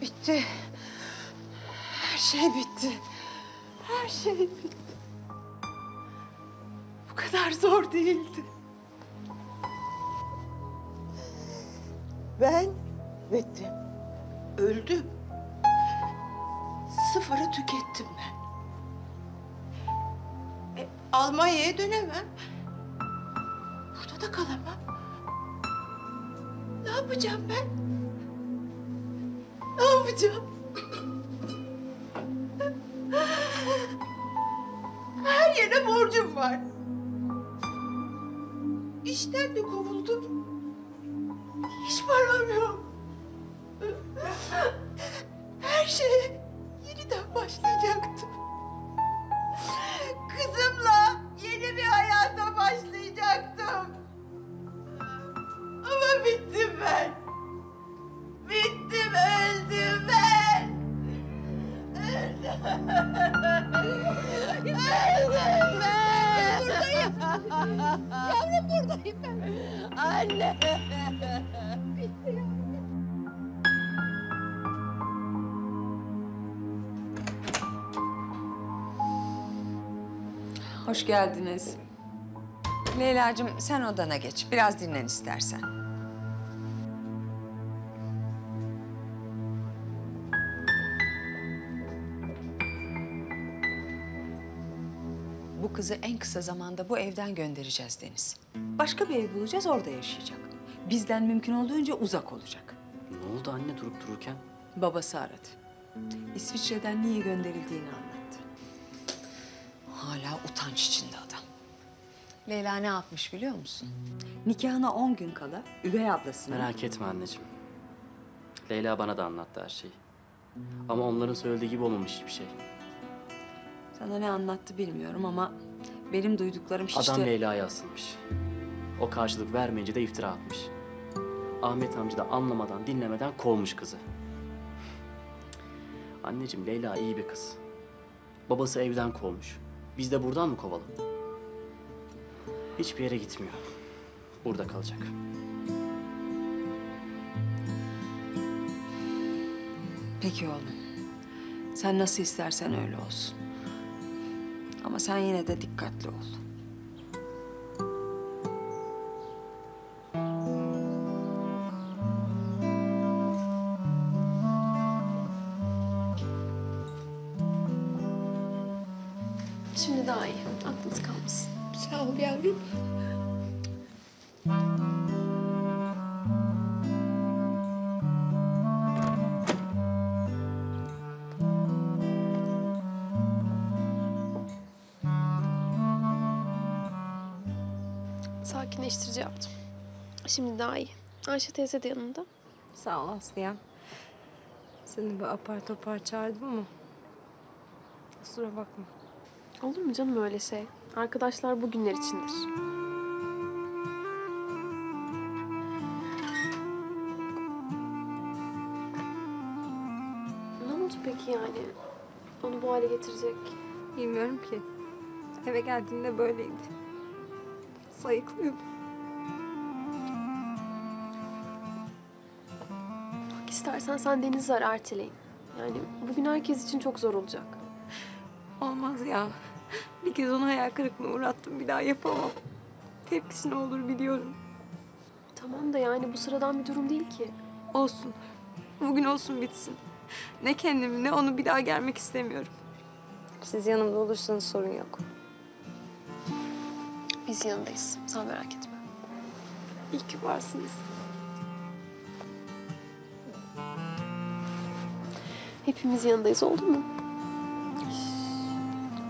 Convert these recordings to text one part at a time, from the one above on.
Bitti. Her şey bitti. Her şey bitti. Bu kadar zor değildi. Ben bittim. Öldüm. Sıfıra tükettim ben. Almanya'ya dönemem. Burada da kalamam. Ne yapacağım ben? Ne yapacağım? Her yere borcum var. İşten de kovuldum. Hiç param yok. Her şeye yeniden başlayacaktım. Kızımla yeni bir hayata başlayacaktım. Ama bittim ben. Bittim, öldüm ben. Öldüm ben. Buradayım. Yavrum buradayım ben. Anne. Bitti ya. Hoş geldiniz. Leyla'cığım sen odana geç. Biraz dinlen istersen. Bu kızı en kısa zamanda bu evden göndereceğiz Deniz. Başka bir ev bulacağız, orada yaşayacak. Bizden mümkün olduğunca uzak olacak. Ne oldu anne durup dururken? Babası aradı. İsviçre'den niye gönderildiğini anlattı. Hala utanç içinde adam. Leyla ne yapmış biliyor musun? Nikahına 10 gün kala üvey ablasına... Merak etme anneciğim. Leyla bana da anlattı her şeyi. Ama onların söylediği gibi olmamış hiçbir şey. Sana ne anlattı bilmiyorum ama benim duyduklarım hiç de... Adam Leyla'ya asılmış. O karşılık vermeyince de iftira atmış. Ahmet amca da anlamadan, dinlemeden kovmuş kızı. Anneciğim Leyla iyi bir kız. Babası evden kovmuş. Biz de buradan mı kovalım? Hiçbir yere gitmiyor. Burada kalacak. Peki oğlum. Sen nasıl istersen öyle olsun. Ama sen yine de dikkatli ol. Şimdi daha iyi. Aklınız kalmasın. Sağ ol yavrum. Sakinleştirici yaptım. Şimdi daha iyi. Ayşe teyze de yanında. Sağ ol Aslı'ya. Seni bir apar topar çağırdım ama kusura bakma. Olur mu canım öyle şey? Arkadaşlar bugünler içindir. Ne oldu peki yani? Onu bu hale getirecek? Bilmiyorum ki. Eve geldiğimde böyleydi. Sayıklıyordum. Bak istersen sen Deniz'i ara erteleyin. Yani bugün herkes için çok zor olacak. Olmaz ya. Bir kez onu hayal kırıklığına uğrattım. Bir daha yapamam. Tepkisi ne olur biliyorum. Tamam da yani bu sıradan bir durum değil ki. Olsun. Bugün olsun bitsin. Ne kendimi ne onu bir daha gelmek istemiyorum. Siz yanımda olursanız sorun yok. Biz yanındayız. Sen merak etme. İyi ki varsınız. Hepimiz yanındayız oldu mu?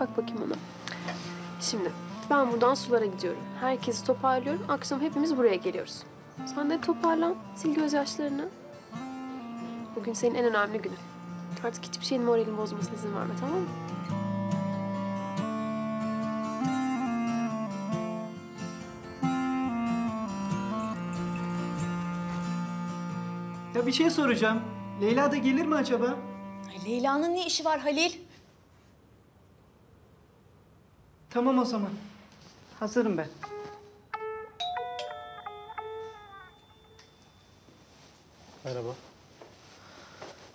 Bak bakayım ona. Şimdi ben buradan sulara gidiyorum. Herkesi toparlıyorum. Akşam hepimiz buraya geliyoruz. Sen de toparlan. Sil gözyaşlarını. Bugün senin en önemli günün. Artık hiçbir şeyin moralini bozmasına izin verme, tamam mı? Ya bir şey soracağım. Leyla da gelir mi acaba? Leyla'nın ne işi var Halil? Tamam o zaman. Hazırım ben. Merhaba.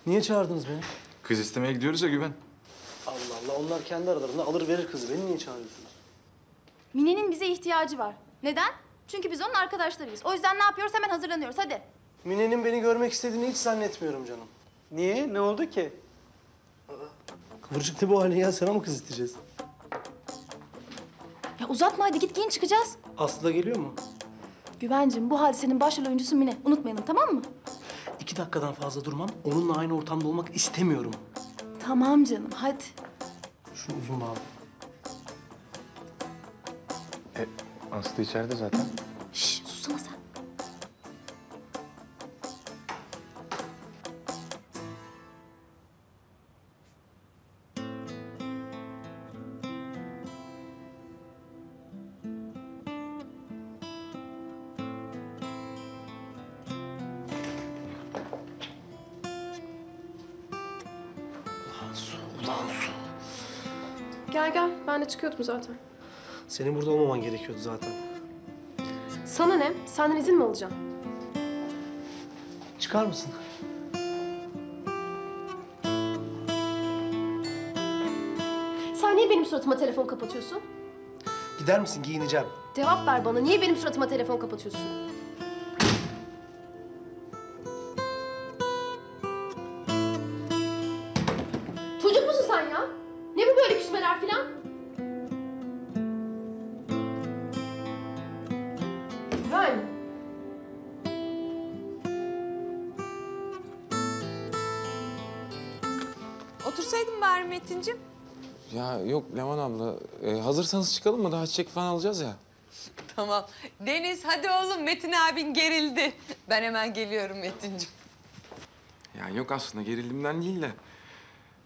Niye çağırdınız beni? Kız istemeye gidiyoruz ya Güven. Allah Allah, onlar kendi aralarında alır verir kızı. Beni niye çağırıyorsunuz? Mine'nin bize ihtiyacı var. Neden? Çünkü biz onun arkadaşlarıyız. O yüzden ne yapıyoruz? Hemen hazırlanıyoruz. Hadi. Mine'nin beni görmek istediğini hiç zannetmiyorum canım. Niye? Ne oldu ki? Kıvırcık da bu hali ya. Sana mı kız isteyeceğiz? Ya uzatma hadi. Git giyin çıkacağız. Aslı da geliyor mu? Güvencim, bu hadisenin başrol oyuncusu Mine. Unutmayalım, tamam mı? 2 dakikadan fazla durmam. Onunla aynı ortamda olmak istemiyorum. Tamam canım, hadi. Şu uzun abi. Aslı içeride zaten. Şşş, susma sen. Ulan su. Gel. Ben de çıkıyordum zaten. Senin burada olmaman gerekiyordu zaten. Sana ne? Senden izin mi alacağım? Çıkar mısın? Sen niye benim suratıma telefon kapatıyorsun? Gider misin? Giyineceğim. Cevap ver bana. Niye benim suratıma telefon kapatıyorsun? Çocuk musun sen ya? Ne bu böyle küsmeler filan? Güven. Otursaydın bari Metin'cim. Ya yok Leman abla, hazırsanız çıkalım mı? Daha çiçek falan alacağız ya. Tamam. Deniz hadi oğlum, Metin abin gerildi. Ben hemen geliyorum Metin'cim. Ya yok aslında gerildiğimden değil de.